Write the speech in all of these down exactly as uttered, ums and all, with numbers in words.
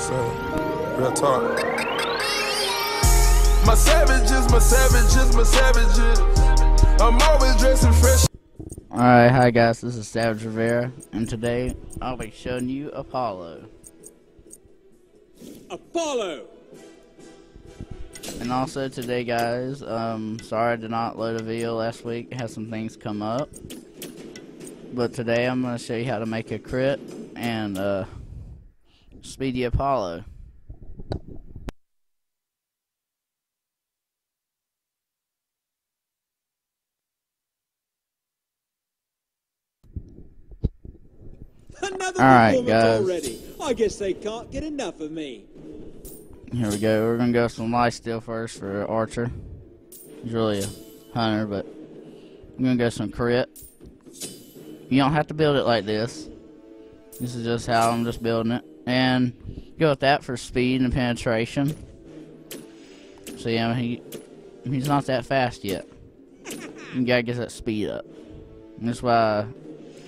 what I'm saying? Real talk. My savages, my savages, my savages. I'm always dressing fresh. Alright, hi guys, this is Savage Rivera, and today I'll be showing you Apollo. Apollo! And also today, guys, um, sorry I did not load a video last week, had some things come up. But today I'm going to show you how to make a crit and uh, speedy Apollo. Another Alright guys, already. I guess they can't get enough of me. Here we go, we're going to go with some lifesteal first for Archer. He's really a hunter, but I'm going to go some crit. You don't have to build it like this. This is just how I'm just building it. And go with that for speed and penetration. So yeah, he, he's not that fast yet. You gotta get that speed up. And that's why I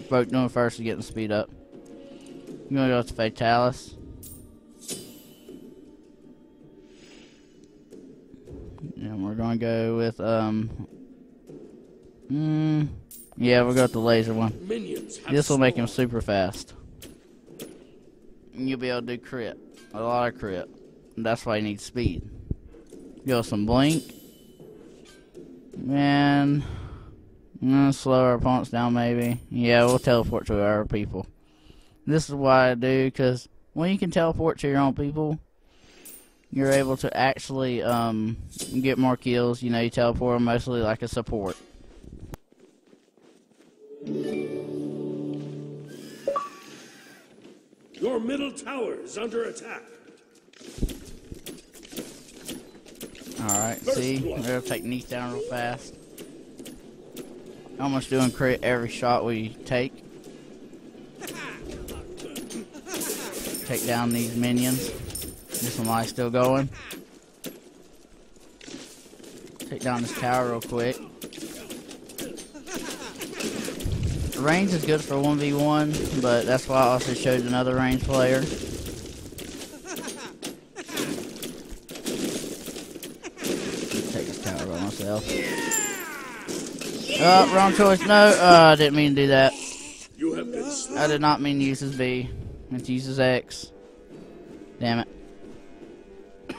broke doing first is getting speed up. I'm gonna go with the Fatalis. And we're gonna go with, um... Mmm... Yeah, we'll go with the laser one. This will make him super fast. You'll be able to do crit. A lot of crit. And that's why you need speed. Go with some blink. And mm, slow our opponents down maybe. Yeah, we'll teleport to our people. This is why I do, because when you can teleport to your own people, you're able to actually um, get more kills. You know, you teleport them mostly like a support. Your middle tower is under attack. Alright, see? We're gonna take Neath down real fast. Almost doing crit every shot we take. Take down these minions. This one light's still going. Take down this tower real quick. Range is good for one v one, but that's why I also showed another range player. Take this tower by myself. Oh, wrong choice. No, oh, I didn't mean to do that. I did not mean to use his B. It uses X. Damn it.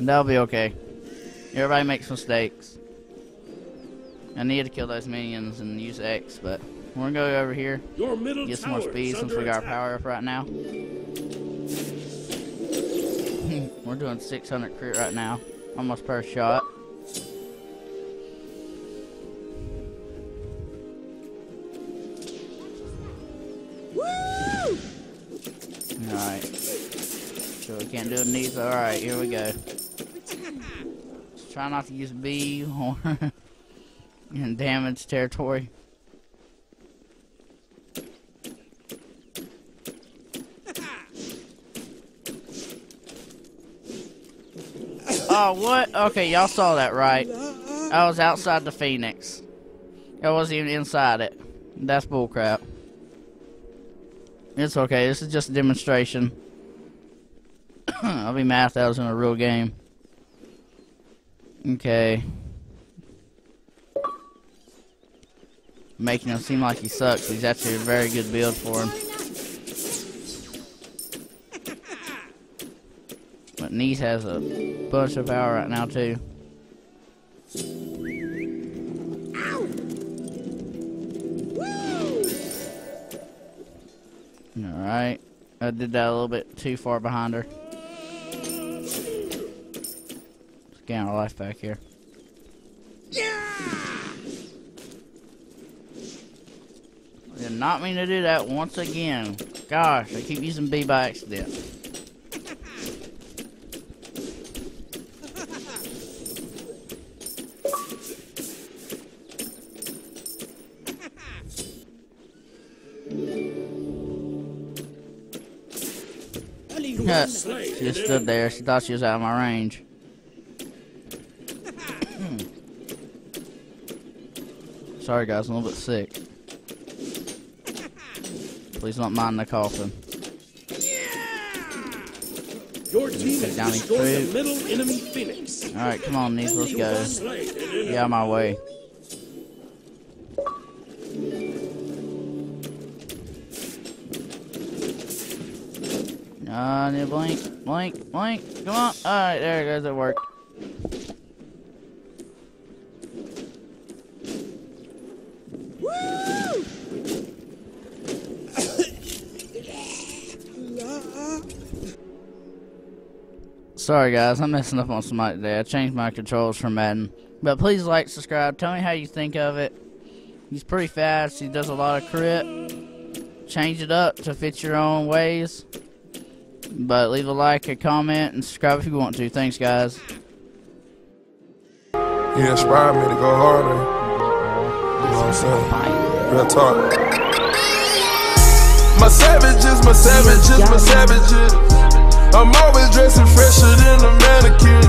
That'll be okay. Everybody makes mistakes. I need to kill those minions and use X, but we're gonna go over here, get some more speed since we got our power up right now. We're doing six hundred crit right now, almost per shot. Alright, so we can't do it neither. Alright, here we go. Let's try not to use B or in damage territory. Oh, what? Okay, y'all saw that right. I was outside the Phoenix. I wasn't even inside it. That's bullcrap. It's okay, this is just a demonstration. I'll be mad if that was in a real game. Okay. Making him seem like he sucks. He's actually a very good build for him. But Neath has a bunch of power right now too. Alright. I did that a little bit too far behind her. Let's get our life back here. Did not mean to do that once again. Gosh, I keep using B by accident. She just stood there. She thought she was out of my range. Sorry guys, I'm a little bit sick. Please don't mind the coughing. Your team has destroyed the middle enemy Phoenix. Alright, come on, Nick, let's go. Get out of my way. Ah, uh, new blink, blink, blink. Come on. Alright, there it goes, it worked. Sorry guys, I'm messing up on somebody today. I changed my controls for Madden. But please like, subscribe, tell me how you think of it. He's pretty fast, he does a lot of crit. Change it up to fit your own ways. But leave a like, a comment, and subscribe if you want to. Thanks guys. You inspired me to go harder. You know what I'm saying? Real talk. My savages, my savages, my savages. I'm always dressing fresher than a mannequin.